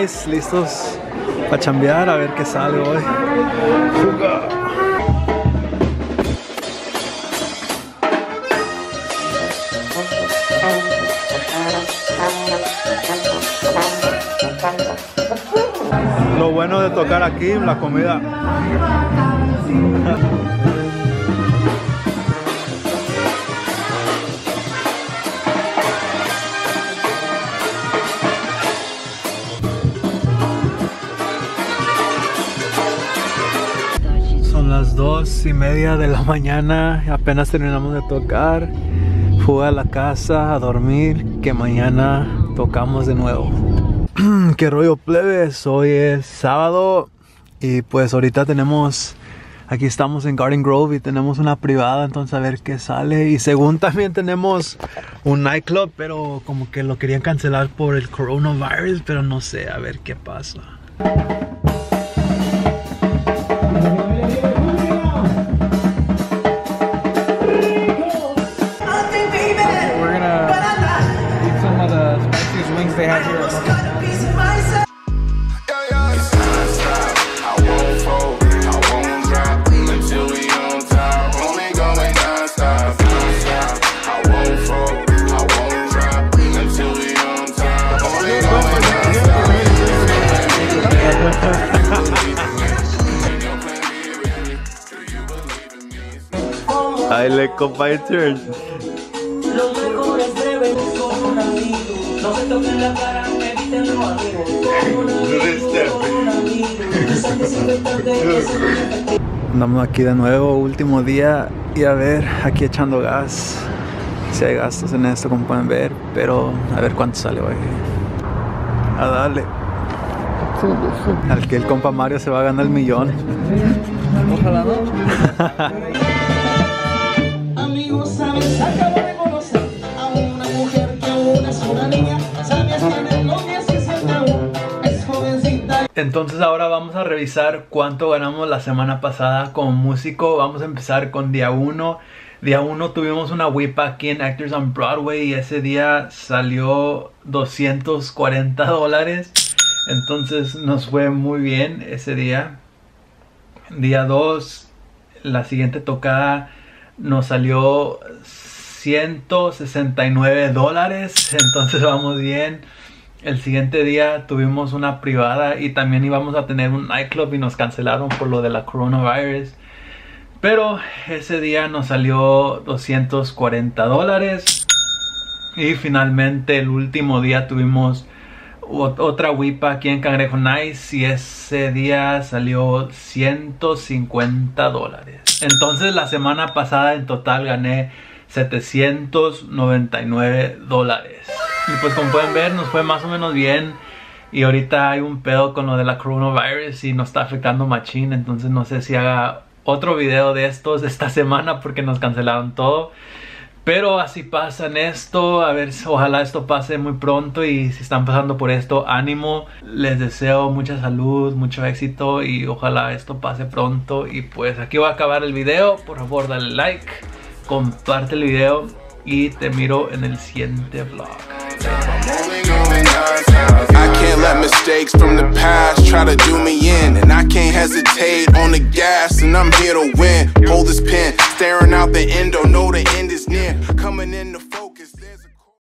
nice, listos para chambear, a ver qué sale hoy. Lo bueno de tocar aquí, la comida. Son las 2:30 de la mañana, apenas terminamos de tocar. Fui a la casa a dormir, que mañana tocamos de nuevo. Qué rollo, plebes, hoy es sábado y pues ahorita tenemos, aquí estamos en Garden Grove y tenemos una privada, entonces a ver qué sale. Y según también tenemos un nightclub, pero como que lo querían cancelar por el coronavirus, pero no sé, a ver qué pasa. I let go my turn. Andamos aquí de nuevo, último día, y a ver, aquí echando gas. Si hay gastos en esto, como pueden ver, pero a ver cuánto sale hoy. A darle. Al que el compa Mario se va a ganar el millón. Ojalá no. Acabo de conocer a una mujer que aún es una niña, sabe hasta en el novio si se acabó, es jovencita. Entonces ahora vamos a revisar cuánto ganamos la semana pasada como músico. Vamos a empezar con día 1. Día 1 tuvimos una WIPA aquí en Actors on Broadway y ese día salió $240. Entonces nos fue muy bien ese día. Día 2, la siguiente tocada, nos salió $169, entonces vamos bien. El siguiente día tuvimos una privada y también íbamos a tener un nightclub y nos cancelaron por lo de la coronavirus. Pero ese día nos salió $240. Y finalmente el último día tuvimos otra WIPA aquí en Cangrejo Nice y ese día salió $150. Entonces la semana pasada en total gané $799. Y pues como pueden ver nos fue más o menos bien. Y ahorita hay un pedo con lo de la coronavirus y nos está afectando machín. Entonces no sé si haga otro video de estos esta semana porque nos cancelaron todo. Pero así pasa en esto, a ver, ojalá esto pase muy pronto y si están pasando por esto, ánimo. Les deseo mucha salud, mucho éxito y ojalá esto pase pronto. Y pues aquí va a acabar el video, por favor dale like, comparte el video y te miro en el siguiente vlog. I can't let mistakes from the past try to do me in, and I can't hesitate on the gas, and I'm here to win. Hold this pen, staring out the end, don't know the end is near. Coming in to focus.